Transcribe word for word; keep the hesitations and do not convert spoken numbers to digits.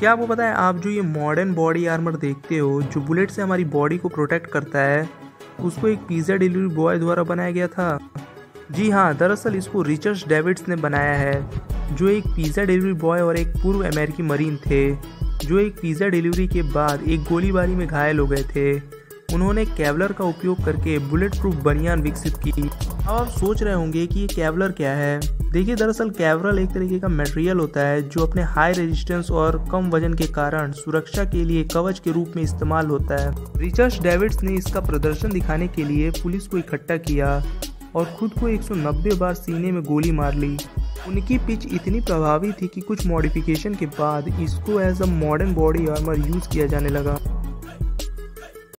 क्या आपको पता है आप जो ये मॉडर्न बॉडी आर्मर देखते हो जो बुलेट से हमारी बॉडी को प्रोटेक्ट करता है, उसको एक पिज़्ज़ा डिलीवरी बॉय द्वारा बनाया गया था। जी हाँ, दरअसल इसको रिचर्ड डेविस ने बनाया है, जो एक पिज़्ज़ा डिलीवरी बॉय और एक पूर्व अमेरिकी मरीन थे जो एक पिज़्ज़ा डिलीवरी के बाद एक गोलीबारी में घायल हो गए थे। उन्होंने केवलर का उपयोग करके बुलेट प्रूफ बनियान विकसित की। अब आप सोच रहे होंगे कि ये केवलर क्या है। देखिए, दरअसल केवलर एक तरीके का मटेरियल होता है जो अपने हाई रेजिस्टेंस और कम वजन के कारण सुरक्षा के लिए कवच के रूप में इस्तेमाल होता है। रिचर्ड डेविस ने इसका प्रदर्शन दिखाने के लिए पुलिस को इकट्ठा किया और खुद को एक सौ नब्बे बार सीने में गोली मार ली। उनकी पिच इतनी प्रभावी थी कि कुछ मॉडिफिकेशन के बाद इसको as a modern body armour use किया जाने लगा।